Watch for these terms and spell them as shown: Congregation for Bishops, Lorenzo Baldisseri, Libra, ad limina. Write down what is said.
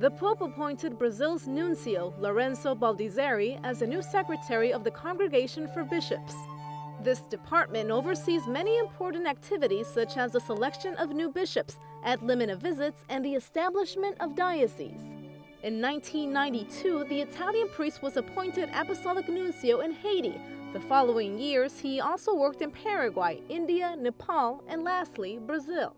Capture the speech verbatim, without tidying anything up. The Pope appointed Brazil's nuncio, Lorenzo Baldisseri, as the new secretary of the Congregation for Bishops. This department oversees many important activities such as the selection of new bishops, ad limina visits, and the establishment of dioceses. In nineteen ninety-two, the Italian priest was appointed Apostolic Nuncio in Haiti. The following years, he also worked in Paraguay, India, Nepal, and lastly, Brazil.